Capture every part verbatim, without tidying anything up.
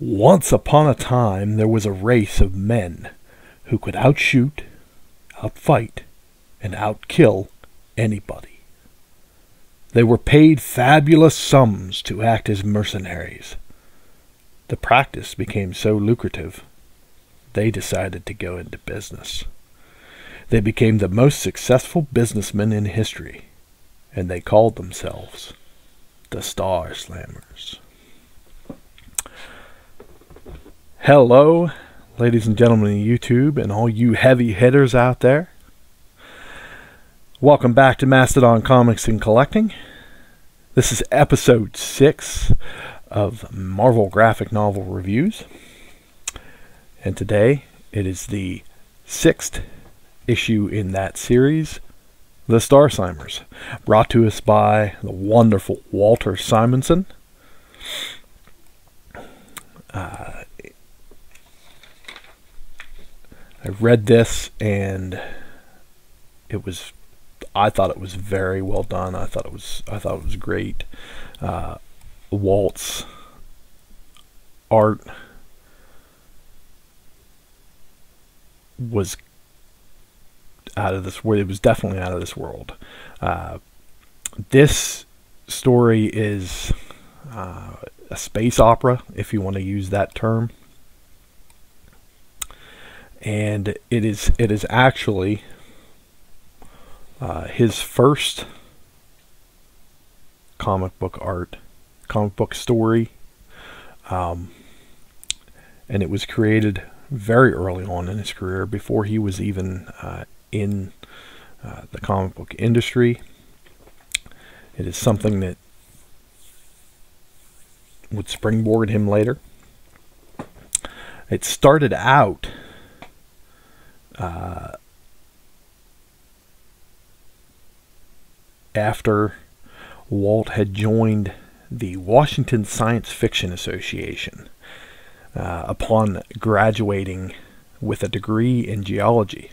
Once upon a time, there was a race of men who could outshoot, outfight, and outkill anybody. They were paid fabulous sums to act as mercenaries. The practice became so lucrative, they decided to go into business. They became the most successful businessmen in history, and they called themselves the Star Slammers. Hello, ladies and gentlemen of YouTube and all you heavy hitters out there. Welcome back to Mastodon Comics and Collecting. This is episode six of Marvel Graphic Novel Reviews. And today it is the sixth issue in that series, The Star Slammers, brought to us by the wonderful Walter Simonson. Uh, I read this and it was, I thought it was very well done. I thought it was, I thought it was great. Uh, Walt's art was out of this world. It was definitely out of this world. Uh, this story is uh, a space opera, if you want to use that term. And it is it is actually uh, his first comic book art, comic book story, um, and it was created very early on in his career before he was even uh, in uh, the comic book industry. It is something that would springboard him later. It started out Uh, after Walt had joined the Washington Science Fiction Association uh, upon graduating with a degree in geology,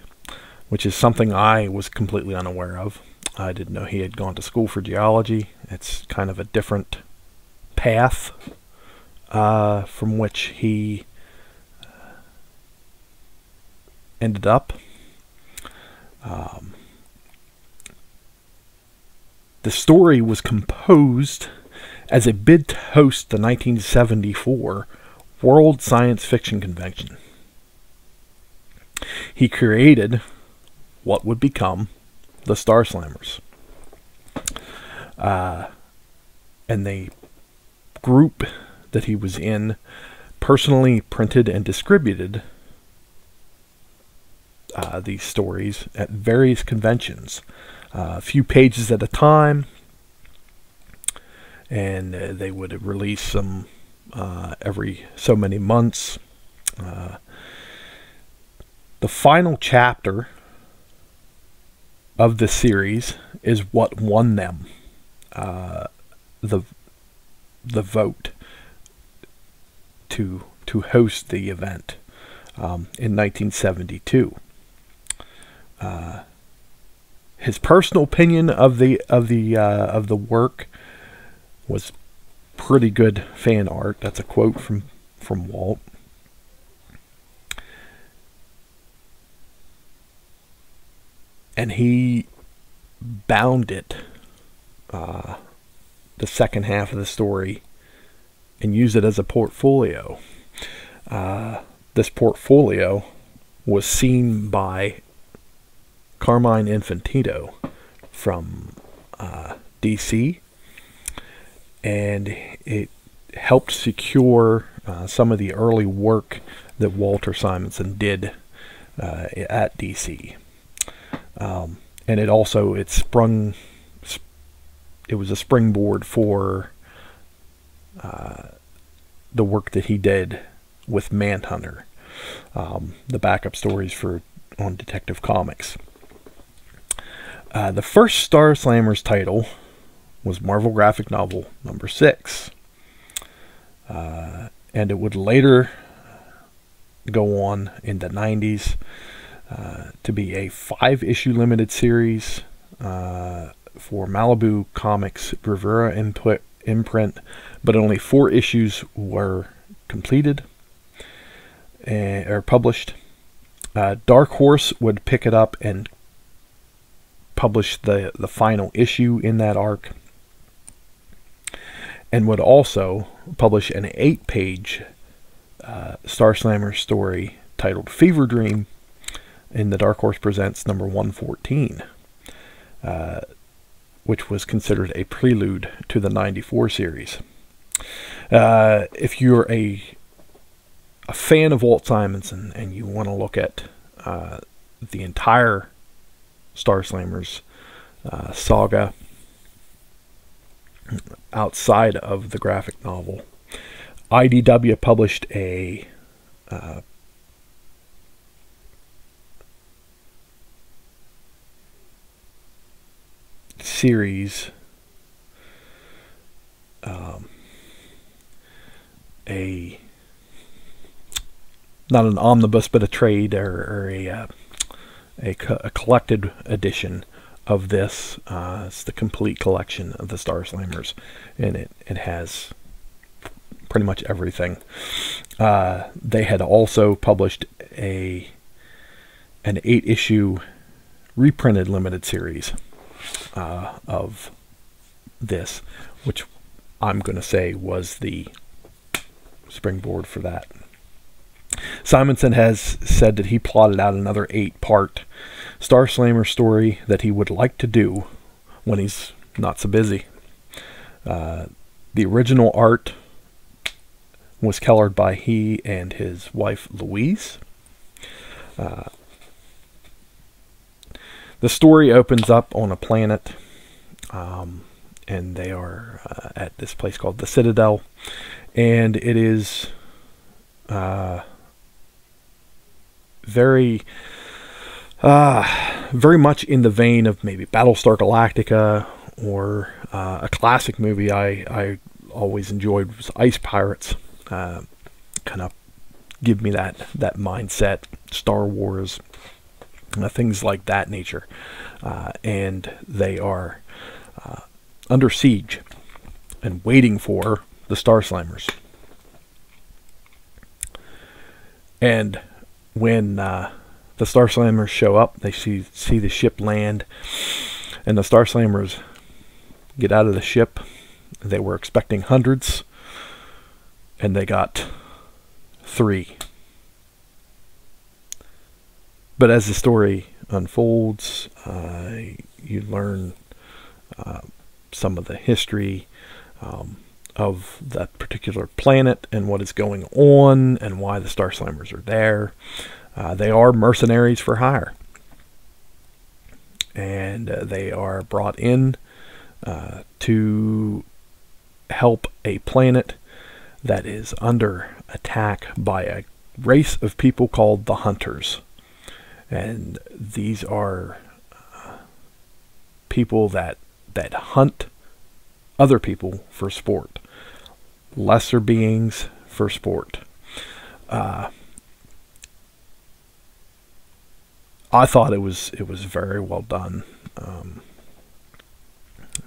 which is something I was completely unaware of. I didn't know he had gone to school for geology. It's kind of a different path uh, from which he ended up. Um, the story was composed as a bid to host the nineteen seventy-four World Science Fiction Convention. He created what would become the Star Slammers. Uh, and the group that he was in personally printed and distributed Uh, these stories at various conventions, uh, a few pages at a time, and uh, they would release them uh, every so many months. Uh, the final chapter of the series is what won them uh, the the vote to to host the event um, in nineteen seventy-two. Uh, his personal opinion of the of the uh, of the work was pretty good fan art. That's a quote from from Walt. And he bound it, uh, the second half of the story, and used it as a portfolio. Uh, this portfolio was seen by Carmine Infantito from uh, D C, and it helped secure uh, some of the early work that Walter Simonson did uh, at D C, um, and it also it sprung it was a springboard for uh, the work that he did with Manhunter, um, the backup stories for on Detective Comics. Uh, the first Star Slammers title was Marvel Graphic Novel number six. Uh, and it would later go on in the nineties uh, to be a five-issue limited series uh, for Malibu Comics Rivera input imprint, but only four issues were completed uh, or published. Uh, Dark Horse would pick it up and publish the, the final issue in that arc, and would also publish an eight-page uh, Star Slammer story titled Fever Dream in the Dark Horse Presents number one fourteen, uh, which was considered a prelude to the ninety-four series. Uh, if you're a, a fan of Walt Simonson and you want to look at uh, the entire Star Slammers uh, saga outside of the graphic novel, I D W published a uh, series, um, a not an omnibus, but a trade or, or a, uh, a, co a collected edition of this. Uh, it's the complete collection of the Star Slammers, and it, it has pretty much everything. Uh, they had also published a an eight-issue reprinted limited series uh, of this, which I'm going to say was the springboard for that. Simonson has said that he plotted out another eight-part Star Slammer story that he would like to do when he's not so busy. Uh, the original art was colored by he and his wife Louise. Uh, the story opens up on a planet, um, and they are uh, at this place called the Citadel, and it is uh, very... Uh, very much in the vein of maybe Battlestar Galactica, or uh, a classic movie I, I always enjoyed was Ice Pirates. Uh, kind of give me that, that mindset. Star Wars, uh, things like that nature. Uh, and they are uh, under siege and waiting for the Star Slammers. And when... Uh, The Star Slammers show up. They see see the ship land, and the Star Slammers get out of the ship. They were expecting hundreds, and they got three. But as the story unfolds, uh, you learn uh, some of the history um, of that particular planet and what is going on and why the Star Slammers are there. Uh, they are mercenaries for hire, and uh, they are brought in uh, to help a planet that is under attack by a race of people called the Hunters. And these are uh, people that that hunt other people for sport, lesser beings for sport. Uh, I thought it was it was very well done, um,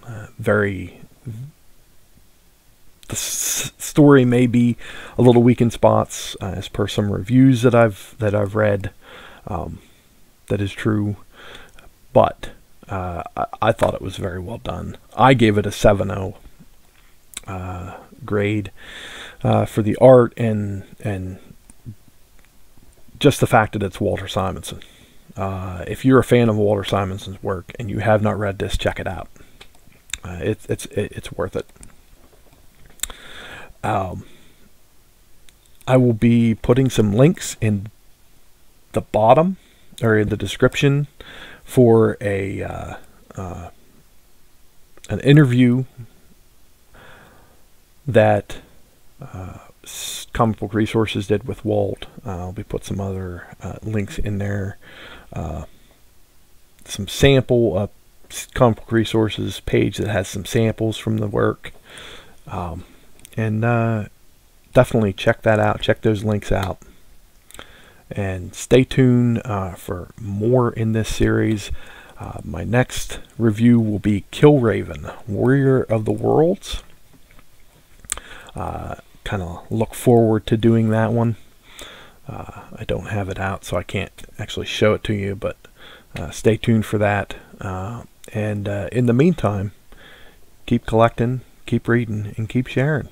uh, very. The s story may be a little weak in spots, uh, as per some reviews that I've that I've read. Um, that is true, but uh, I, I thought it was very well done. I gave it a seven oh uh, grade uh, for the art and and just the fact that it's Walter Simonson. Uh, if you're a fan of Walter Simonson's work and you have not read this, check it out. Uh, it, it's it, it's worth it. Um, I will be putting some links in the bottom or in the description for a uh, uh, an interview that uh, Comic Book Resources did with Walt. Uh, I'll be put some other uh, links in there. Uh, some sample uh, Comic Book Resources page that has some samples from the work, um, and uh, definitely check that out. Check those links out, and stay tuned uh, for more in this series. Uh, my next review will be Killraven, Warrior of the Worlds, uh, kind of look forward to doing that one. Uh, I don't have it out, so I can't actually show it to you, but uh, stay tuned for that. Uh, and uh, in the meantime, keep collecting, keep reading, and keep sharing.